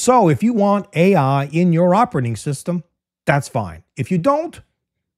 So if you want AI in your operating system, that's fine. If you don't,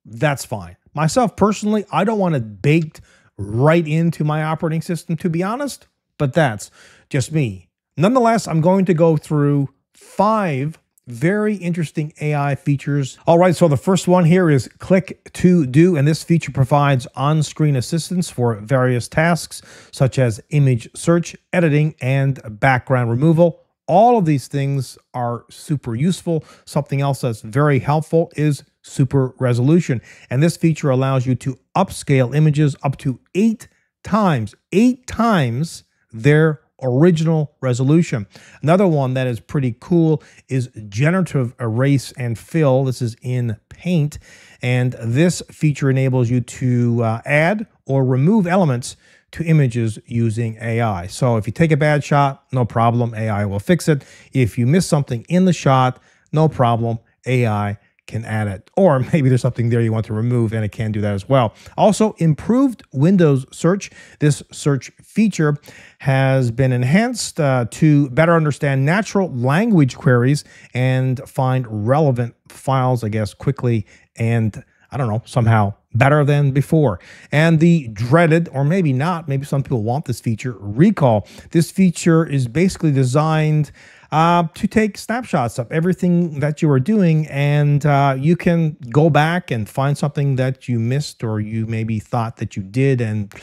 that's fine. Myself personally, I don't want it baked right into my operating system, to be honest, but that's just me. Nonetheless, I'm going to go through 5 very interesting AI features. All right, so the first one here is Click to Do, and this feature provides on-screen assistance for various tasks, such as image search, editing, and background removal. All of these things are super useful. Something else that's very helpful is Super-resolution, and this feature allows you to upscale images up to 8 times their original resolution. Another one that is pretty cool is generative erase and fill. This is in Paint, and this feature enables you to add or remove elements to images using AI. So if you take a bad shot, no problem, AI will fix it. If you miss something in the shot, no problem, AI can add it. Or maybe there's something there you want to remove, and it can do that as well. Also, improved Windows Search. This search feature has been enhanced to better understand natural language queries and find relevant files, I guess, quickly and, I don't know, somehow better than before. And the dreaded, or maybe not, maybe some people want this feature, Recall. This feature is basically designed to take snapshots of everything that you are doing, and you can go back and find something that you missed or you maybe thought that you did, and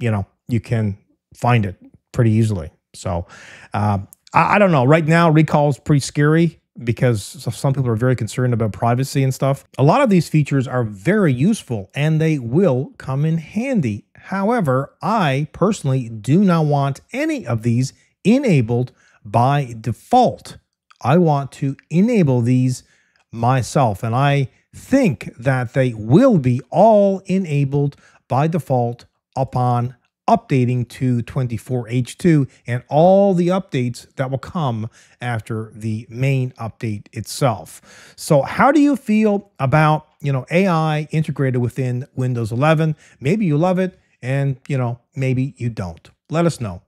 you know, you can find it pretty easily. So I don't know. Right now, Recall is pretty scary because some people are very concerned about privacy and stuff. A lot of these features are very useful and they will come in handy. However, I personally do not want any of these enabled by default. I want to enable these myself, and I think that they will be all enabled by default upon updating to 24H2 and all the updates that will come after the main update itself. So how do you feel about, you know, AI integrated within Windows 11? Maybe you love it, and, you know, maybe you don't. Let us know.